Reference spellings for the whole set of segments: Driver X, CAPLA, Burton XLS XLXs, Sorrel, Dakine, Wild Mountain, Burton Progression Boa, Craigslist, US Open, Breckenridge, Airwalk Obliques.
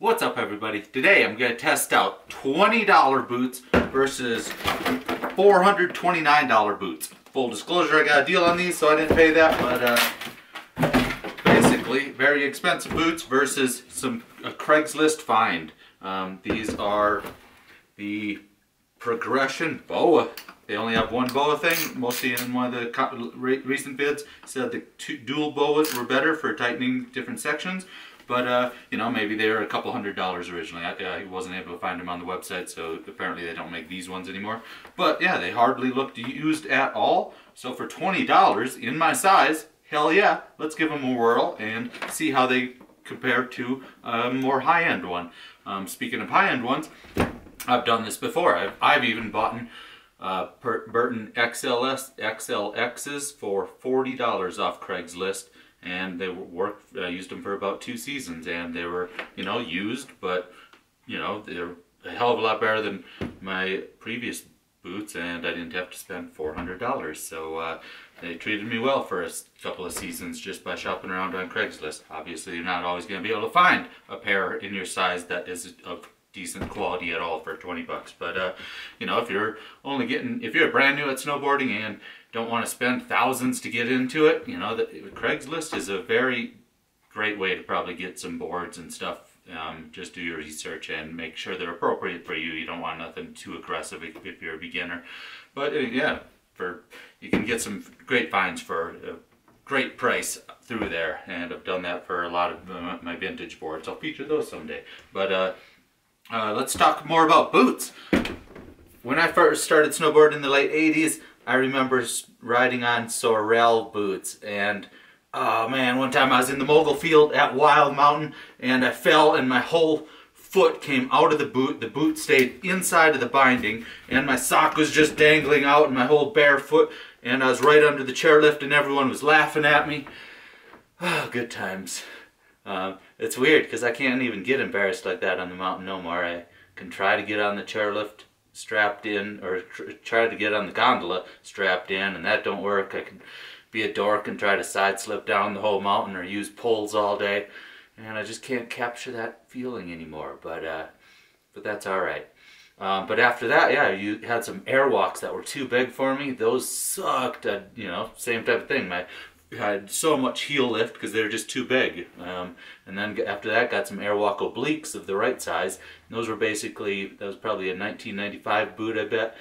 What's up, everybody? Today I'm going to test out $20 boots versus $429 boots. Full disclosure, I got a deal on these, so I didn't pay that, but basically very expensive boots versus a Craigslist find. These are the Progression Boa. They only have one boa thing. Mostly in one of the recent bids said the dual boas were better for tightening different sections. But, you know, maybe they were a couple $100 originally. I wasn't able to find them on the website, so apparently they don't make these ones anymore. But, yeah, they hardly looked used at all. So for $20 in my size, hell yeah, let's give them a whirl and see how they compare to a more high-end one. Speaking of high-end ones, I've done this before. I've even bought Burton XLS XLXs for $40 off Craigslist. And they worked. I used them for about 2 seasons, and they were, you know, used, but, you know, they're a hell of a lot better than my previous boots, and I didn't have to spend $400. So they treated me well for a couple of seasons just by shopping around on Craigslist. Obviously, you're not always going to be able to find a pair in your size that is of decent quality at all for 20 bucks. But, you know, if you're brand new at snowboarding and don't want to spend thousands to get into it, you know, Craigslist is a very great way to probably get some boards and stuff. Just do your research and make sure they're appropriate for you. You don't want nothing too aggressive if you're a beginner. But, yeah, you can get some great finds for a great price through there. And I've done that for a lot of my vintage boards. I'll feature those someday. But, let's talk more about boots. When I first started snowboarding in the late 80s, I remember riding on Sorrel boots, and oh man, one time I was in the mogul field at Wild Mountain and I fell and my whole foot came out of the boot. The boot stayed inside of the binding and my sock was just dangling out and my whole bare foot, and I was right under the chairlift and everyone was laughing at me. Oh, good times. It's weird because I can't even get embarrassed like that on the mountain no more. I can try to get on the chairlift strapped in, or try to get on the gondola strapped in, and that don't work. I can be a dork and try to side slip down the whole mountain or use poles all day, and I just can't capture that feeling anymore. But that's all right. But after that, yeah, you had some Airwalks that were too big for me. Those sucked. You know, same type of thing. I had so much heel lift because they were just too big. And then after that, got some Airwalk Obliques of the right size. And those were basically, that was probably a 1995 boot, I bet.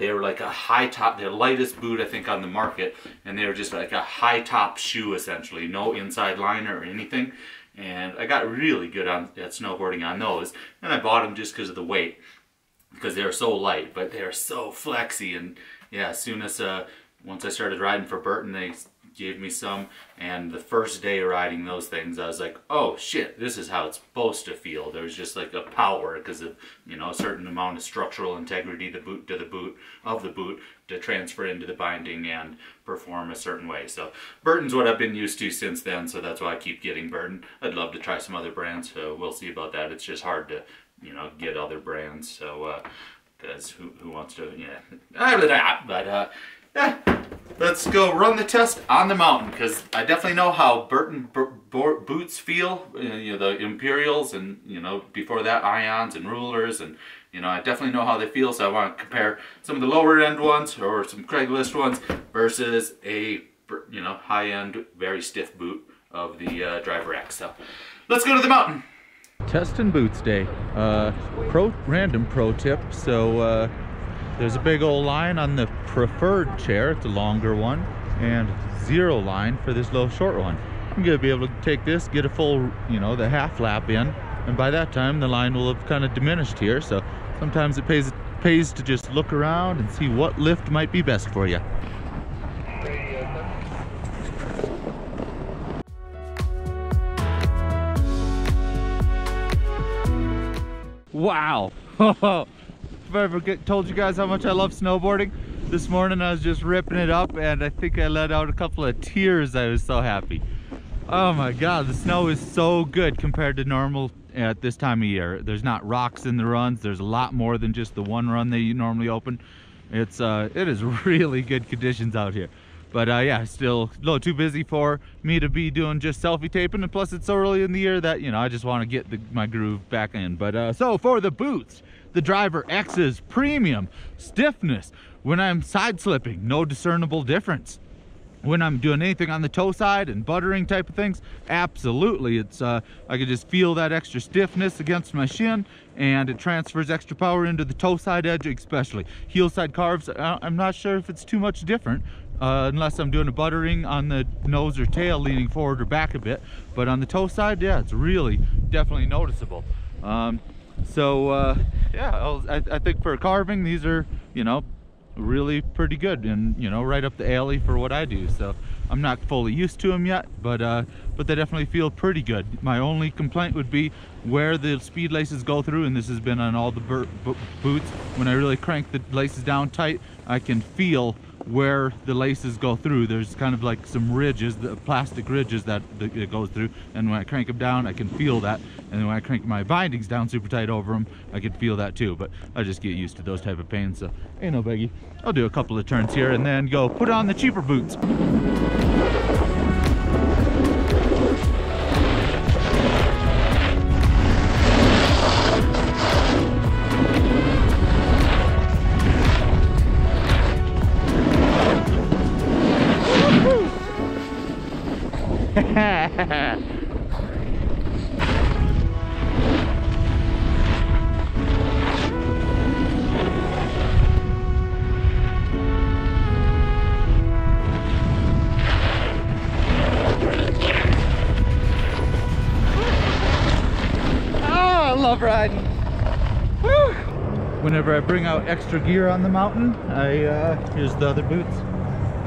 They were like a high top, their lightest boot, I think, on the market. And they were just like a high top shoe, essentially. No inside liner or anything. And I got really good at snowboarding on those. And I bought them just because of the weight. Because they were so light, but they were so flexy. And yeah, as soon as, once I started riding for Burton, they gave me some, and the first day riding those things, I was like, oh shit, this is how it's supposed to feel. There was just like a power because of, you know, a certain amount of structural integrity of the boot to transfer into the binding and perform a certain way. So Burton's what I've been used to since then, so that's why I keep getting Burton. I'd love to try some other brands, so we'll see about that. It's just hard to, you know, get other brands, so because who wants to, yeah, but yeah. Let's go run the test on the mountain, because I definitely know how Burton boots feel, you know, the Imperials and, you know, before that Ions and Rulers, and, you know, I definitely know how they feel, so I want to compare some of the lower end ones or some Craigslist ones versus a, you know, high end, very stiff boot of the Driver X. So let's go to the mountain. Test and boots day. Random pro tip, so there's a big old line on the preferred chair, it's a longer one, and zero line for this little short one. I'm gonna be able to take this, get a full, you know, the half lap in, and by that time the line will have kind of diminished here, so sometimes it pays to just look around and see what lift might be best for you. Wow! If I ever told you guys how much I love snowboarding, this morning I was just ripping it up and I think I let out a couple of tears. I was so happy. Oh my god, the snow is so good compared to normal at this time of year. There's not rocks in the runs, there's a lot more than just the one run that you normally open. It is really good conditions out here. But yeah, still a little too busy for me to be doing just selfie taping, and plus it's so early in the year that, you know, I just want to get my groove back in. But so for the boots, the Driver X's premium stiffness. When I'm side slipping, no discernible difference. When I'm doing anything on the toe side and buttering type of things, absolutely, it's I can just feel that extra stiffness against my shin, and it transfers extra power into the toe side edge, especially heel side carves. I'm not sure if it's too much different unless I'm doing a buttering on the nose or tail, leaning forward or back a bit, but on the toe side, yeah, it's really definitely noticeable. So yeah, I think for carving, these are, you know, really pretty good, and, you know, right up the alley for what I do. So I'm not fully used to them yet, but they definitely feel pretty good. My only complaint would be where the speed laces go through, and this has been on all the boots. When I really crank the laces down tight, I can feel where the laces go through. There's kind of like some ridges, the plastic ridges that it goes through, and when I crank them down, I can feel that. And then when I crank my bindings down super tight over them, I can feel that too, but I just get used to those type of pains, so ain't no biggie. I'll do a couple of turns here and then go put on the cheaper boots. Love riding. Woo. Whenever I bring out extra gear on the mountain, here's the other boots.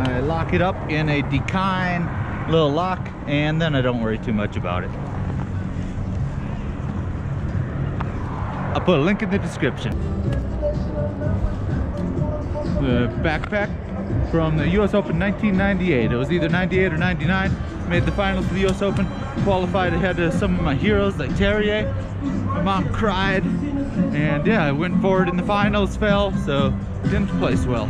I lock it up in a Dakine little lock, and then I don't worry too much about it. I'll put a link in the description. The backpack from the US Open 1998. It was either 98 or 99. Made the finals of the US Open. Qualified ahead of some of my heroes like Terrier. My mom cried, and yeah, I went forward in the finals, fell, so didn't place well.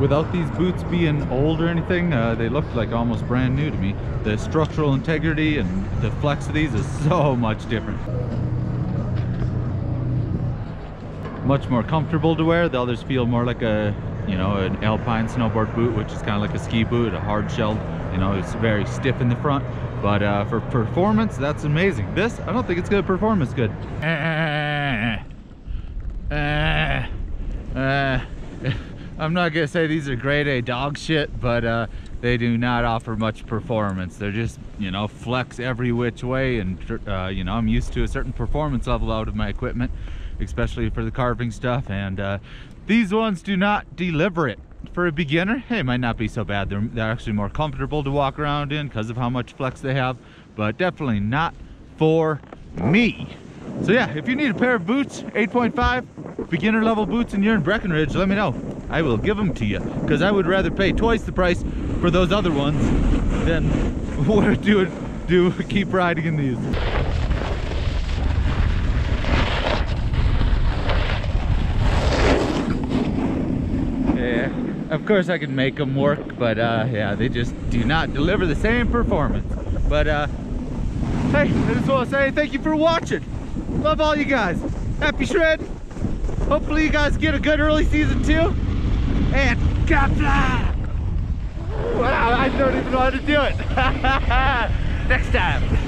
Without these boots being old or anything, they looked like almost brand new to me. The structural integrity and the flex of these is so much different. Much more comfortable to wear. The others feel more like a, you know, an alpine snowboard boot, which is kind of like a ski boot, a hard shell, you know, it's very stiff in the front, but for performance, that's amazing. This, I don't think it's gonna perform as good. I'm not gonna say these are grade A dog shit, but they do not offer much performance. They're just, you know, flex every which way, and you know, I'm used to a certain performance level out of my equipment, especially for the carving stuff, and these ones do not deliver it. For a beginner, hey, it might not be so bad. They're actually more comfortable to walk around in because of how much flex they have, but definitely not for me. So yeah, if you need a pair of boots, 8.5 beginner level boots, and you're in Breckenridge, let me know. I will give them to you, because I would rather pay twice the price for those other ones than keep riding in these. Of course I can make them work, but yeah, they just do not deliver the same performance. But hey, I just want to say thank you for watching. Love all you guys. Happy shred. Hopefully you guys get a good early season too. And CAPLA! Wow, I don't even know how to do it. Next time.